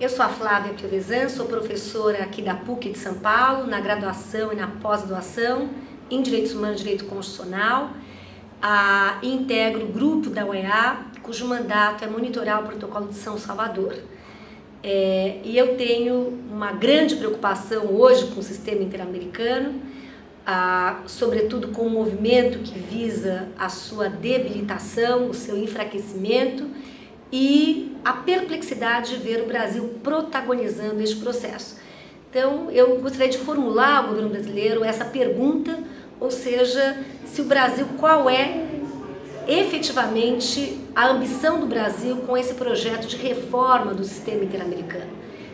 Eu sou a Flávia Piovesan, sou professora aqui da PUC de São Paulo, na graduação e na pós-graduação em Direitos Humanos e Direito Constitucional. Integro o grupo da OEA, cujo mandato é monitorar o protocolo de São Salvador. E eu tenho uma grande preocupação hoje com o sistema interamericano, sobretudo com o movimento que visa a sua debilitação, o seu enfraquecimento, e a perplexidade de ver o Brasil protagonizando este processo. Então, eu gostaria de formular ao governo brasileiro essa pergunta, ou seja, se o Brasil, qual é efetivamente a ambição do Brasil com esse projeto de reforma do sistema interamericano.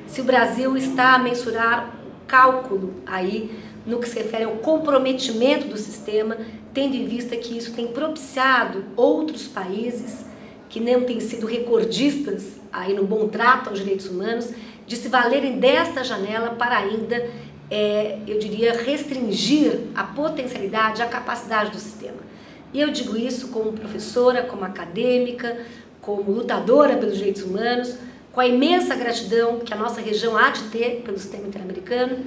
Se o Brasil está a mensurar cálculo aí no que se refere ao comprometimento do sistema, tendo em vista que isso tem propiciado outros países que não têm sido recordistas aí no bom trato aos direitos humanos, de se valerem desta janela para ainda, eu diria, restringir a potencialidade, a capacidade do sistema. E eu digo isso como professora, como acadêmica, como lutadora pelos direitos humanos, com a imensa gratidão que a nossa região há de ter pelo sistema interamericano.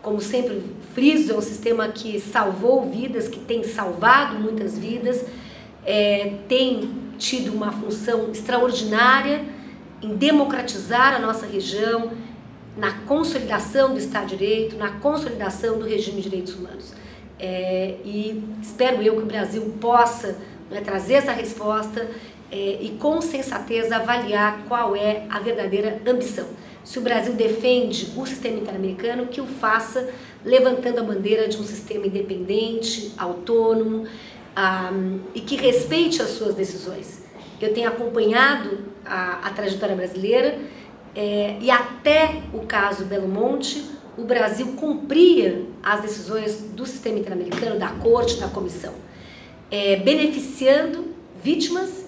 Como sempre friso, é um sistema que salvou vidas, que tem salvado muitas vidas, tem tido uma função extraordinária em democratizar a nossa região, na consolidação do Estado de Direito, na consolidação do regime de direitos humanos. E espero eu que o Brasil possa trazer essa resposta e com sensatez avaliar qual é a verdadeira ambição. Se o Brasil defende o sistema interamericano, que o faça levantando a bandeira de um sistema independente, autônomo, e que respeite as suas decisões. Eu tenho acompanhado a trajetória brasileira e até o caso Belo Monte, o Brasil cumpria as decisões do sistema interamericano, da corte, da comissão, beneficiando vítimas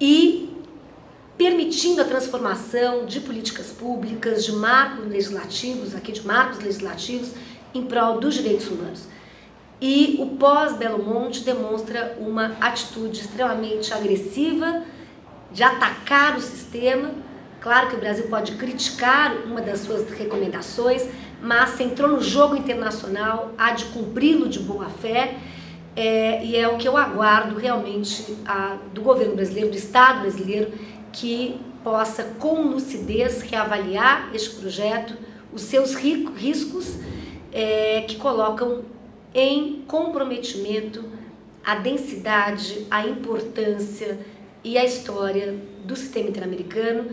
e permitindo a transformação de políticas públicas, de marcos legislativos, em prol dos direitos humanos. E o pós-Belo Monte demonstra uma atitude extremamente agressiva de atacar o sistema. Claro que o Brasil pode criticar uma das suas recomendações, mas se entrou no jogo internacional, há de cumpri-lo de boa fé, e é o que eu aguardo realmente do governo brasileiro, do Estado brasileiro, que possa com lucidez reavaliar este projeto, os seus riscos que colocam em comprometimento a densidade, a importância e a história do sistema interamericano,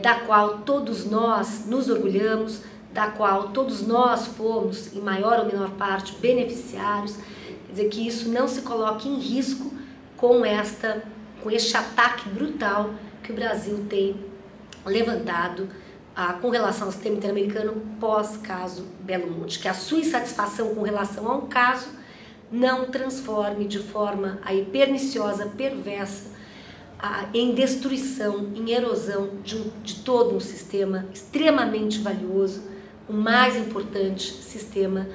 da qual todos nós nos orgulhamos, da qual todos nós fomos, em maior ou menor parte, beneficiários. Quer dizer, que isso não se coloque em risco com este ataque brutal que o Brasil tem levantado com relação ao sistema interamericano pós-caso Belo Monte. Que a sua insatisfação com relação a um caso não transforme de forma aí perniciosa, perversa, em destruição, em erosão de todo um sistema extremamente valioso, o mais importante sistema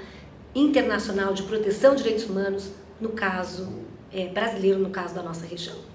internacional de proteção de direitos humanos, no caso brasileiro, no caso da nossa região.